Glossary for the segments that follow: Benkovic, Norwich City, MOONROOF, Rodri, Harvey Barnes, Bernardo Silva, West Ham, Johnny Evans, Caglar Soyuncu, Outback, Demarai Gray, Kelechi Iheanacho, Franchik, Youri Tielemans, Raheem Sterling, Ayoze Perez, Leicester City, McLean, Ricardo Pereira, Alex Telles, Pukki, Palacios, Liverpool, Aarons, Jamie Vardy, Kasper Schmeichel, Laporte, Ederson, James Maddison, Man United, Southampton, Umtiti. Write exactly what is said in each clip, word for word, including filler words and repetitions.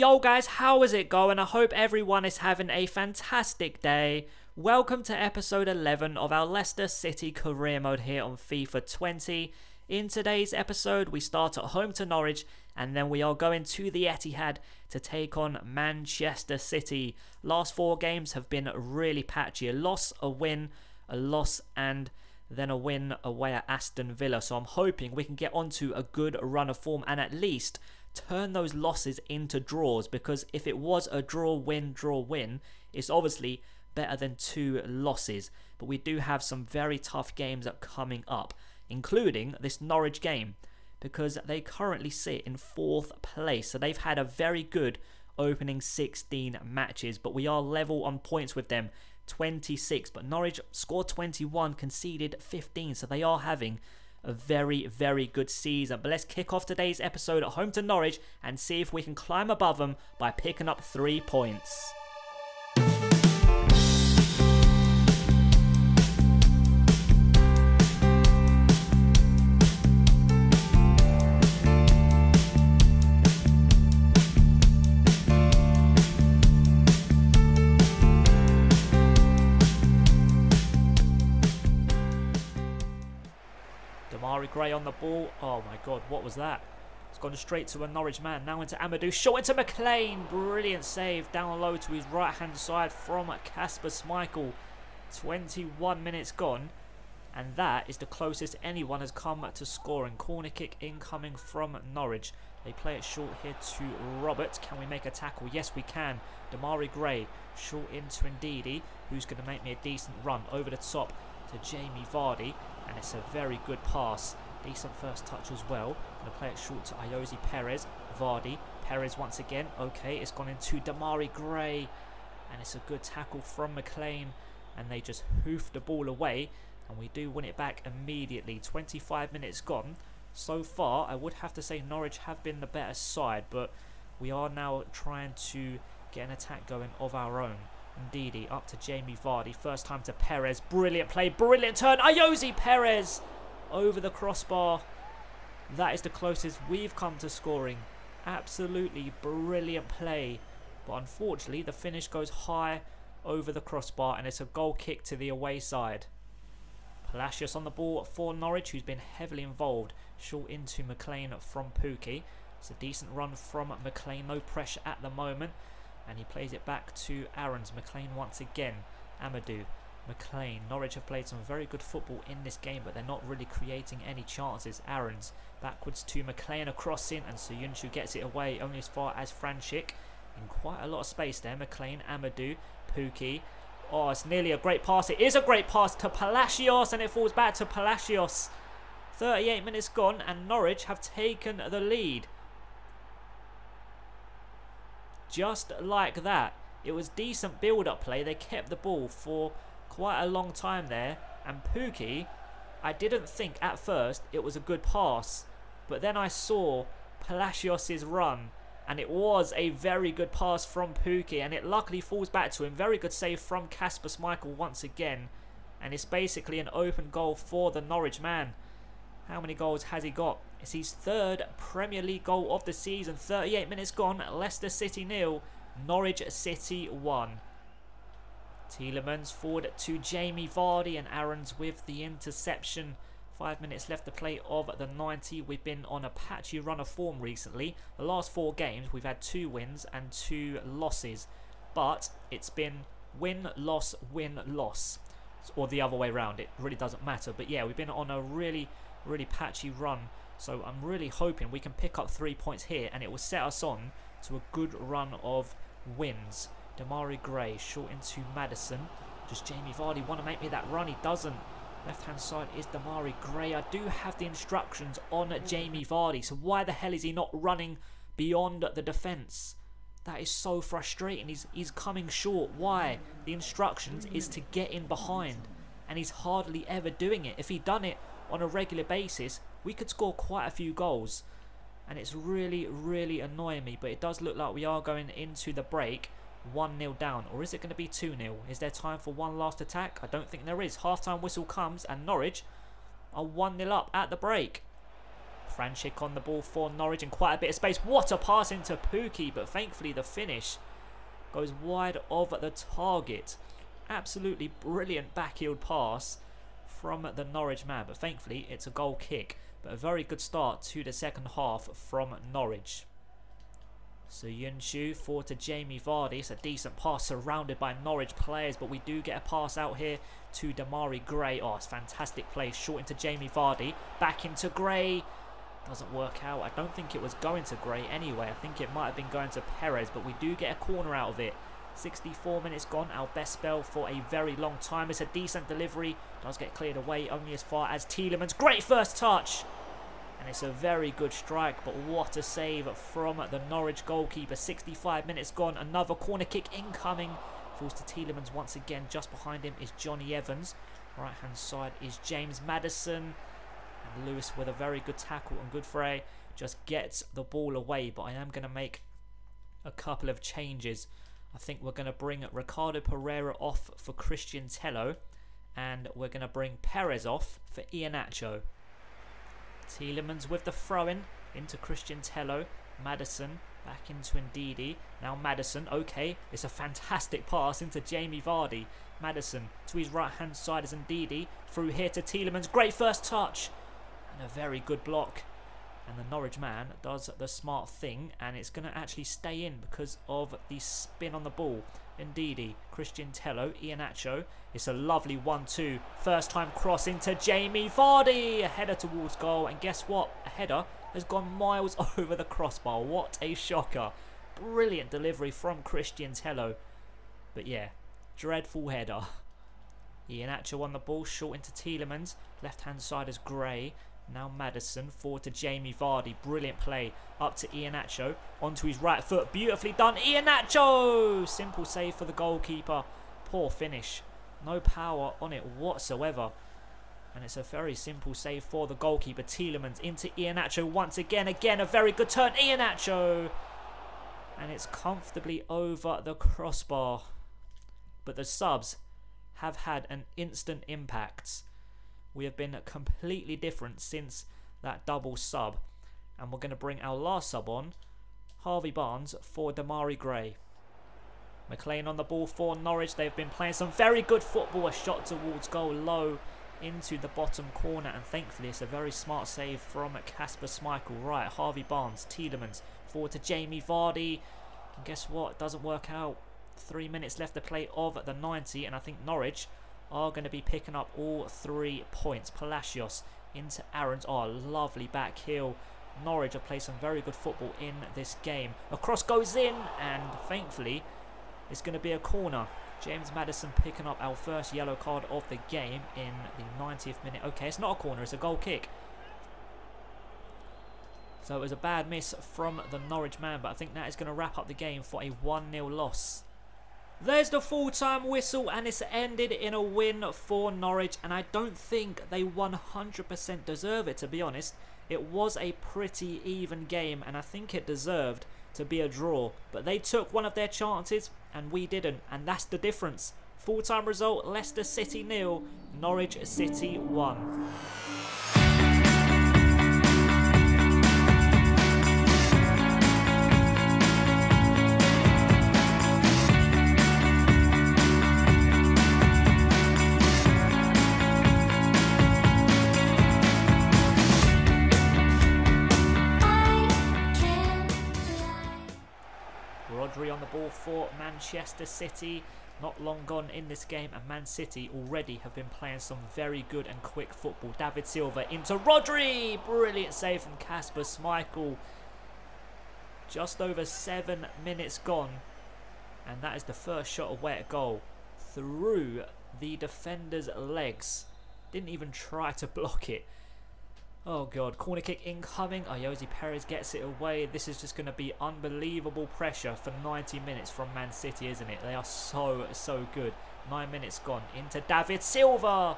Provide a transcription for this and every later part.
Yo guys, how is it going? I hope everyone is having a fantastic day. Welcome to episode eleven of our Leicester City career mode here on FIFA twenty. In today's episode, we start at home to Norwich and then we are going to the Etihad to take on Manchester City. Last four games have been really patchy. A loss, a win, a loss and then a win away at Aston Villa. So I'm hoping we can get onto a good run of form and at least turn those losses into draws, because if it was a draw win draw win, it's obviously better than two losses. But we do have some very tough games coming up, including this Norwich game, because they currently sit in fourth place. So they've had a very good opening sixteen matches, but we are level on points with them, twenty-six, but Norwich scored twenty-one, conceded fifteen, so they are having a very, very good season. But let's kick off today's episode at home to Norwich and see if we can climb above them by picking up three points. Demarai Gray on the ball. Oh my god, what was that? It's gone straight to a Norwich man. Now into Amadou. Short into McLean. Brilliant save. Down low to his right hand side from Kasper Schmeichel. twenty-one minutes gone. And that is the closest anyone has come to scoring. Corner kick incoming from Norwich. They play it short here to Robert. Can we make a tackle? Yes, we can. Demarai Gray. Short into Ndidi, who's going to make me a decent run. Over the top to Jamie Vardy. And it's a very good pass. Decent first touch as well. Going to play it short to Ayoze Perez. Vardy. Perez once again. Okay, it's gone into Demarai Gray. And it's a good tackle from McLean. And they just hoof the ball away. And we do win it back immediately. twenty-five minutes gone. So far, I would have to say Norwich have been the better side. But we are now trying to get an attack going of our own. Ndidi up to Jamie Vardy, first time to Perez, brilliant play, brilliant turn, Ayoze Perez over the crossbar. That is the closest we've come to scoring. Absolutely brilliant play, but unfortunately the finish goes high over the crossbar and it's a goal kick to the away side. Palacios on the ball for Norwich, who's been heavily involved. Short into McLean from Pukki. It's a decent run from McLean, no pressure at the moment. And he plays it back to Aarons. McLean once again. Amadou. McLean. Norwich have played some very good football in this game, but they're not really creating any chances. Aarons. Backwards to McLean, across in, and Soyuncu gets it away only as far as Franchik. In quite a lot of space there. McLean, Amadou, Pukki. Oh, it's nearly a great pass. It is a great pass to Palacios, and it falls back to Palacios. thirty-eight minutes gone, and Norwich have taken the lead. Just like that. It was decent build-up play. They kept the ball for quite a long time there. And Pukki, I didn't think at first it was a good pass. But then I saw Palacios' run. And it was a very good pass from Pukki. And it luckily falls back to him. Very good save from Kasper Schmeichel once again. And it's basically an open goal for the Norwich man. How many goals has he got? It's his third Premier League goal of the season. thirty-eight minutes gone. Leicester City nil. Norwich City one. Tielemans forward to Jamie Vardy, and Aarons with the interception. Five minutes left to play of the ninety. We've been on a patchy run of form recently. The last four games we've had two wins and two losses. But it's been win, loss, win, loss. Or the other way around. It really doesn't matter. But yeah, we've been on a really, really patchy run. So I'm really hoping we can pick up three points here, and it will set us on to a good run of wins. Demarai Gray, short into Maddison. Does Jamie Vardy want to make me that run? He doesn't. Left-hand side is Demarai Gray. I do have the instructions on Jamie Vardy, so why the hell is he not running beyond the defence? That is so frustrating. He's, he's coming short. Why? The instructions is to get in behind, and he's hardly ever doing it. If he'd done it on a regular basis, we could score quite a few goals, and it's really, really annoying me. But it does look like we are going into the break one nil down, or is it going to be two nil? Is there time for one last attack? I don't think there is. Half-time whistle comes, and Norwich are one nil up at the break. Franchik on the ball for Norwich and quite a bit of space. What a pass into Pukki, but thankfully the finish goes wide of the target. Absolutely brilliant backheel pass from the Norwich man, but thankfully it's a goal kick. But a very good start to the second half from Norwich. Soyuncu forward to Jamie Vardy. It's a decent pass surrounded by Norwich players, but we do get a pass out here to Demarai Gray. Oh, it's fantastic play. Short into Jamie Vardy. Back into Gray. Doesn't work out. I don't think it was going to Gray anyway. I think it might have been going to Perez, but we do get a corner out of it. sixty-four minutes gone, our best spell for a very long time. It's a decent delivery, does get cleared away only as far as Tielemans. Great first touch, and it's a very good strike, but what a save from the Norwich goalkeeper. sixty-five minutes gone, another corner kick incoming, falls to Tielemans once again. Just behind him is Johnny Evans, right hand side is James Maddison, and Lewis with a very good tackle and good fray just gets the ball away. But I am going to make a couple of changes. I think we're going to bring Ricardo Pereira off for Christian Tello, and we're going to bring Perez off for Iheanacho. Tielemans with the throw-in into Christian Tello. Maddison back into Ndidi. Now Maddison, okay, it's a fantastic pass into Jamie Vardy. Maddison to his right-hand side is Ndidi. Through here to Tielemans. Great first touch and a very good block. And the Norwich man does the smart thing, and it's going to actually stay in because of the spin on the ball. Ndidi, Christian Tello, Iheanacho. It's a lovely one two. First time cross into Jamie Vardy. A header towards goal, and guess what? A header has gone miles over the crossbar. What a shocker. Brilliant delivery from Christian Tello. But yeah, dreadful header. Iheanacho on the ball, short into Tielemans. Left hand side is Gray. Now Maddison, forward to Jamie Vardy. Brilliant play. Up to Iheanacho. Onto his right foot. Beautifully done. Iheanacho! Simple save for the goalkeeper. Poor finish. No power on it whatsoever. And it's a very simple save for the goalkeeper. Tielemans into Iheanacho once again. Again, a very good turn. Iheanacho! And it's comfortably over the crossbar. But the subs have had an instant impact. We have been completely different since that double sub. And we're going to bring our last sub on, Harvey Barnes for Demarai Gray. McLean on the ball for Norwich. They've been playing some very good football. A shot towards goal, low into the bottom corner. And thankfully, it's a very smart save from Kasper Schmeichel. Right, Harvey Barnes, Tielemans, forward to Jamie Vardy. And guess what? Doesn't work out. Three minutes left to play of the ninety. And I think Norwich are going to be picking up all three points. Palacios into Aarons. Oh, lovely back heel. Norwich have played some very good football in this game. A cross goes in, and thankfully it's going to be a corner. James Maddison picking up our first yellow card of the game in the ninetieth minute. Okay, it's not a corner, it's a goal kick. So it was a bad miss from the Norwich man, but I think that is going to wrap up the game for a one nil loss. There's the full-time whistle, and it's ended in a win for Norwich, and I don't think they one hundred percent deserve it, to be honest. It was a pretty even game, and I think it deserved to be a draw. But they took one of their chances, and we didn't, and that's the difference. Full-time result, Leicester City nil, Norwich City one. On the ball for Manchester City. Not long gone in this game, and Man City already have been playing some very good and quick football. David Silva into Rodri. Brilliant save from Kasper Schmeichel. Just over seven minutes gone, and that is the first shot away at goal. Through the defender's legs. Didn't even try to block it. Oh god, corner kick incoming, Ayoze Perez gets it away. This is just going to be unbelievable pressure for ninety minutes from Man City, isn't it? They are so, so good. Nine minutes gone, into David Silva.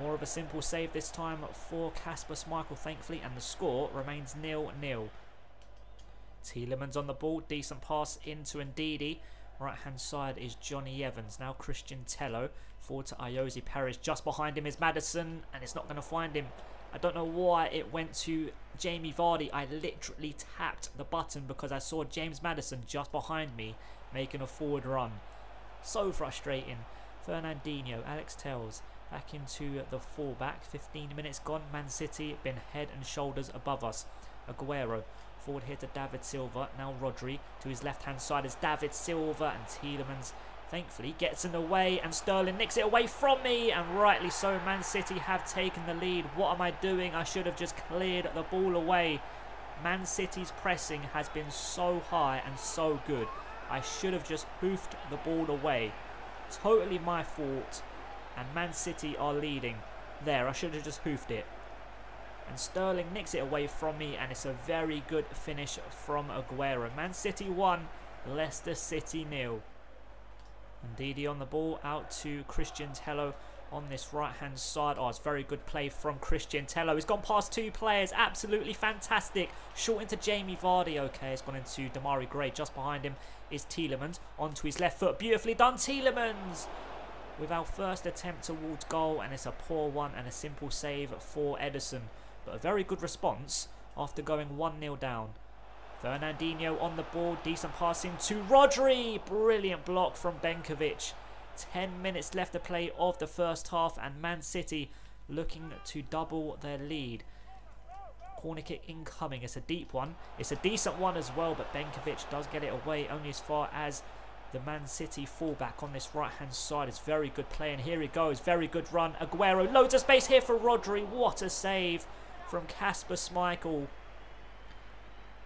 More of a simple save this time for Kasper Schmeichel, thankfully, and the score remains nil nil. Tielemans on the ball, decent pass into Ndidi. Right hand side is Johnny Evans. Now Christian Tello, forward to Ayoze Perez. Just behind him is Maddison, and it's not going to find him. I don't know why it went to Jamie Vardy. I literally tapped the button because I saw James Maddison just behind me making a forward run. So frustrating. Fernandinho, Alex Telles back into the fullback. fifteen minutes gone. Man City been head and shoulders above us. Aguero forward here to David Silva. Now Rodri to his left hand side is David Silva, and Tielemans thankfully gets in the way, and Sterling nicks it away from me, and rightly so. Man City have taken the lead. What am I doing? I should have just cleared the ball away. Man City's pressing has been so high and so good. I should have just hoofed the ball away. Totally my fault, and Man City are leading. There, I should have just hoofed it. And Sterling nicks it away from me, and it's a very good finish from Aguero. Man City one, Leicester City nil. Ndidi on the ball, out to Christian Tello on this right-hand side. Oh, it's very good play from Christian Tello. He's gone past two players. Absolutely fantastic. Short into Jamie Vardy. Okay, it's gone into Demarai Gray. Just behind him is Tielemans. Onto his left foot. Beautifully done, Tielemans! With our first attempt towards goal, and it's a poor one and a simple save for Ederson. But a very good response after going one nil down. Fernandinho on the ball, decent passing to Rodri, brilliant block from Benkovic. ten minutes left to play of the first half, and Man City looking to double their lead. Corner kick incoming, it's a deep one, it's a decent one as well, but Benkovic does get it away only as far as the Man City fullback on this right hand side. It's very good play, and here he goes, very good run. Aguero, loads of space here for Rodri, what a save from Kasper Schmeichel.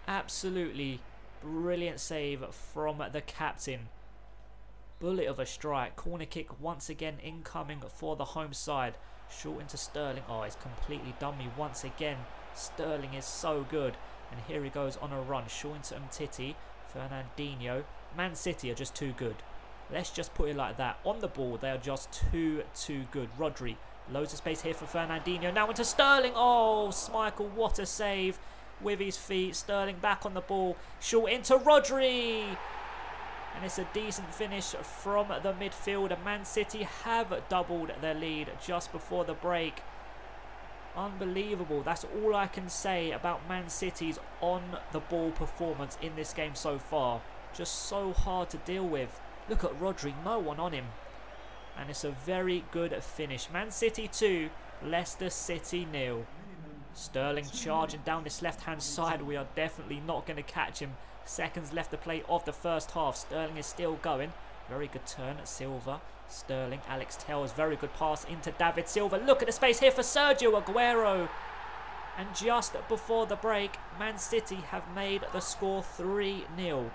Absolutely brilliant save from the captain. Bullet of a strike. Corner kick once again incoming for the home side. Short into Sterling. Oh, it's completely done me once again. Sterling is so good. And here he goes on a run. Short into Umtiti. Fernandinho. Man City are just too good. Let's just put it like that. On the ball, they are just too, too good. Rodri. Loads of space here for Fernandinho. Now into Sterling. Oh, Schmeichel, what a save. With his feet, Sterling back on the ball, short into Rodri, and it's a decent finish from the midfielder. Man City have doubled their lead just before the break. Unbelievable. That's all I can say about Man City's on the ball performance in this game so far. Just so hard to deal with. Look at Rodri, no one on him, and it's a very good finish. Man City two, Leicester City nil. Sterling charging down this left-hand side. We are definitely not going to catch him. Seconds left to play of the first half. Sterling is still going. Very good turn at Silva. Sterling, Alex Telles. Very good pass into David Silva. Look at the space here for Sergio Aguero. And just before the break, Man City have made the score three nil.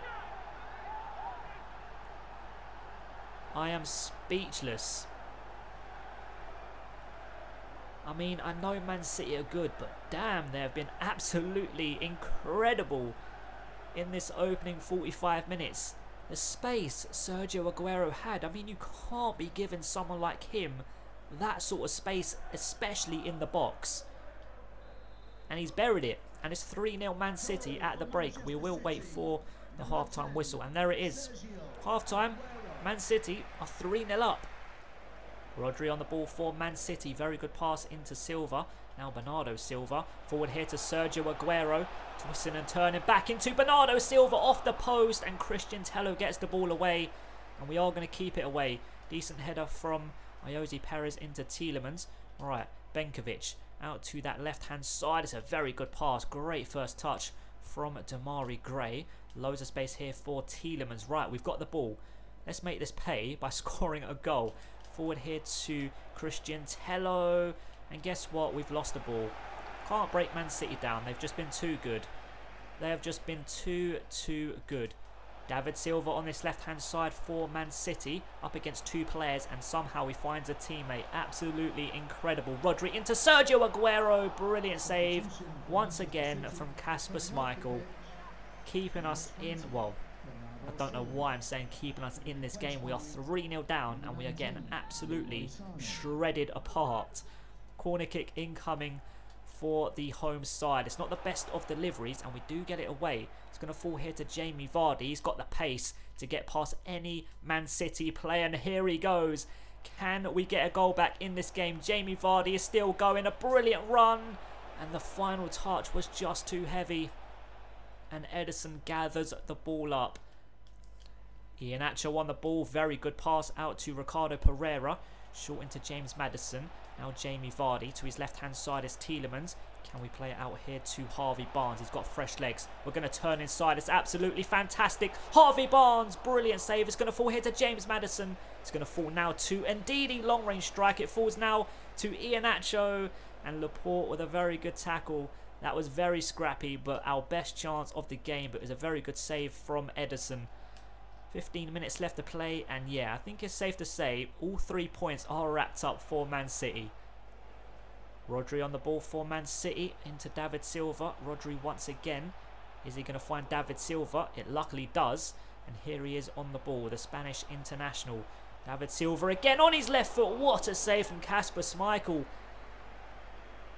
I am speechless. I mean, I know Man City are good, but damn, they have been absolutely incredible in this opening forty-five minutes. The space Sergio Aguero had, I mean, you can't be giving someone like him that sort of space, especially in the box. And he's buried it, and it's three nil Man City at the break. We will wait for the half-time whistle, and there it is. Half-time, Man City are three nil up. Rodri on the ball for Man City. Very good pass into Silva. Now Bernardo Silva. Forward here to Sergio Aguero. Twisting and turning back into Bernardo Silva off the post. And Christian Tello gets the ball away. And we are going to keep it away. Decent header from Ayoze Perez into Tielemans. Alright, Benkovic out to that left-hand side. It's a very good pass. Great first touch from Demarai Gray. Loads of space here for Tielemans. Right, we've got the ball. Let's make this pay by scoring a goal. Forward here to Christian Tello, and guess what, we've lost the ball. Can't break Man City down, they've just been too good. They have just been too, too good. David Silva on this left-hand side for Man City, up against two players, and somehow he finds a teammate. Absolutely incredible. Rodri into Sergio Aguero, brilliant save, once again from Kasper Schmeichel, keeping us in, well, I don't know why I'm saying keeping us in this game. We are three nil down and we are getting absolutely shredded apart. Corner kick incoming for the home side. It's not the best of deliveries and we do get it away. It's going to fall here to Jamie Vardy. He's got the pace to get past any Man City player and here he goes. Can we get a goal back in this game? Jamie Vardy is still going. A brilliant run. And the final touch was just too heavy. And Ederson gathers the ball up. Iheanacho on the ball. Very good pass out to Ricardo Pereira. Short into James Maddison. Now Jamie Vardy. To his left-hand side is Tielemans. Can we play it out here to Harvey Barnes? He's got fresh legs. We're going to turn inside. It's absolutely fantastic. Harvey Barnes. Brilliant save. It's going to fall here to James Maddison. It's going to fall now to Ndidi. Long-range strike. It falls now to Iheanacho. And Laporte with a very good tackle. That was very scrappy, but our best chance of the game. But it was a very good save from Ederson. fifteen minutes left to play, and yeah, I think it's safe to say all three points are wrapped up for Man City. Rodri on the ball for Man City, into David Silva. Rodri once again. Is he going to find David Silva? It luckily does, and here he is on the ball, the Spanish international. David Silva again on his left foot. What a save from Kasper Schmeichel.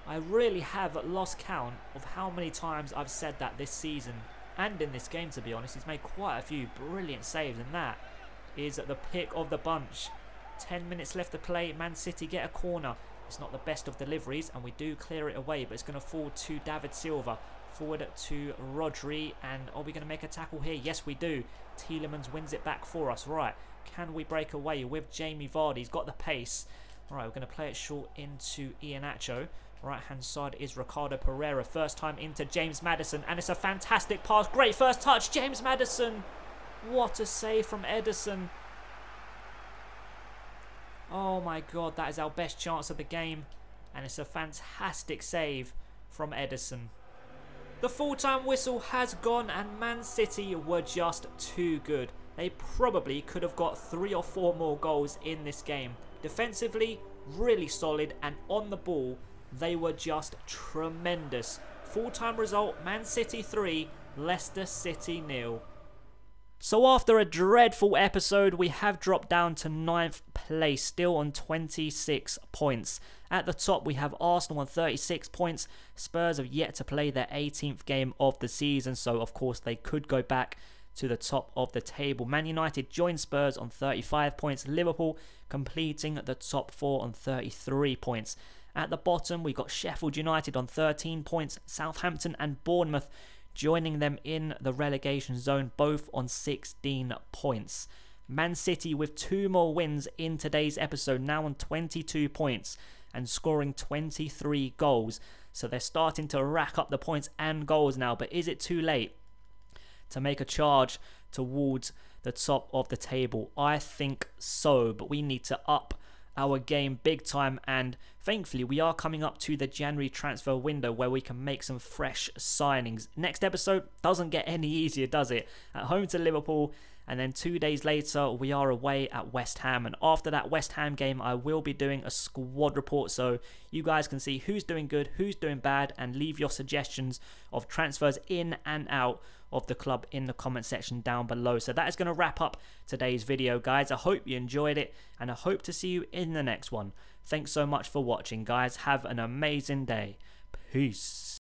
I really have lost count of how many times I've said that this season. And in this game, to be honest, he's made quite a few brilliant saves, and that is the pick of the bunch. ten minutes left to play. Man City get a corner. It's not the best of deliveries, and we do clear it away, but it's going to fall to David Silva. Forward to Rodri, and are we going to make a tackle here? Yes, we do. Tielemans wins it back for us. Right, can we break away with Jamie Vardy? He's got the pace. All right, we're going to play it short into Iheanacho. Right-hand side is Ricardo Pereira. First time into James Maddison. And it's a fantastic pass. Great first touch. James Maddison. What a save from Ederson. Oh my God. That is our best chance of the game. And it's a fantastic save from Ederson. The full-time whistle has gone. And Man City were just too good. They probably could have got three or four more goals in this game. Defensively, really solid. And on the ball, they were just tremendous. Full-time result, Man City three, Leicester City nil. So after a dreadful episode, we have dropped down to ninth place, still on twenty-six points. At the top, we have Arsenal on thirty-six points. Spurs have yet to play their eighteenth game of the season, so of course they could go back to the top of the table. Man United join Spurs on thirty-five points. Liverpool completing the top four on thirty-three points. At the bottom, we've got Sheffield United on thirteen points, Southampton and Bournemouth joining them in the relegation zone, both on sixteen points. Man City with two more wins in today's episode, now on twenty-two points and scoring twenty-three goals. So they're starting to rack up the points and goals now, but is it too late to make a charge towards the top of the table? I think so, but we need to up our game big time, and thankfully we are coming up to the January transfer window where we can make some fresh signings. Next episode doesn't get any easier, does it? At home to Liverpool, and then two days later we are away at West Ham, and after that West Ham game I will be doing a squad report so you guys can see who's doing good, who's doing bad, and leave your suggestions of transfers in and out of the club in the comment section down below. So that is going to wrap up today's video, guys. I hope you enjoyed it, and I hope to see you in the next one. Thanks so much for watching, guys. Have an amazing day. Peace.